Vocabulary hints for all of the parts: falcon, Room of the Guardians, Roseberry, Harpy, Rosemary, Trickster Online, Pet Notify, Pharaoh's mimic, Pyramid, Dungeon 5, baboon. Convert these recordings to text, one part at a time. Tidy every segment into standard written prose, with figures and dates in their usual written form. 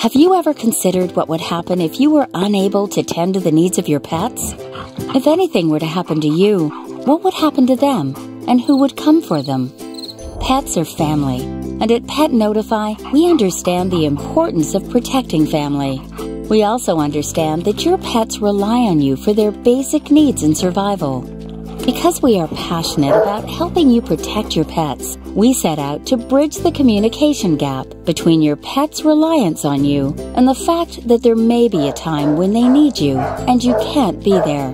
Have you ever considered what would happen if you were unable to tend to the needs of your pets? If anything were to happen to you, what would happen to them, and who would come for them? Pets are family, and at Pet Notify, we understand the importance of protecting family. We also understand that your pets rely on you for their basic needs and survival. Because we are passionate about helping you protect your pets, we set out to bridge the communication gap between your pet's reliance on you and the fact that there may be a time when they need you and you can't be there.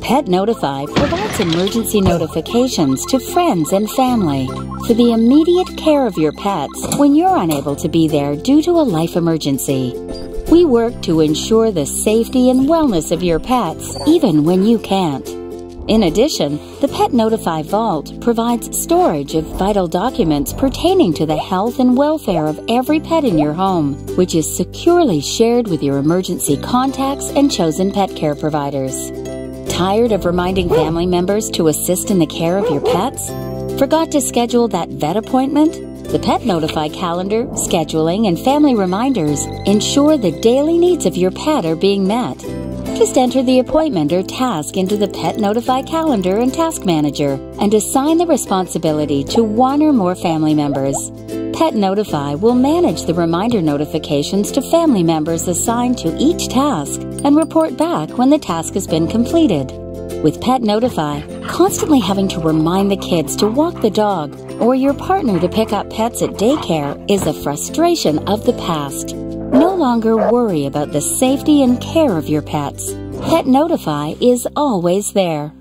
Pet Notify provides emergency notifications to friends and family for the immediate care of your pets when you're unable to be there due to a life emergency. We work to ensure the safety and wellness of your pets even when you can't. In addition, the Pet Notify Vault provides storage of vital documents pertaining to the health and welfare of every pet in your home, which is securely shared with your emergency contacts and chosen pet care providers. Tired of reminding family members to assist in the care of your pets? Forgot to schedule that vet appointment? The Pet Notify calendar, scheduling, and family reminders ensure the daily needs of your pet are being met. Just enter the appointment or task into the Pet Notify calendar and task manager and assign the responsibility to one or more family members. Pet Notify will manage the reminder notifications to family members assigned to each task and report back when the task has been completed. With Pet Notify, constantly having to remind the kids to walk the dog or your partner to pick up pets at daycare is a frustration of the past. No longer worry about the safety and care of your pets. Pet Notify is always there.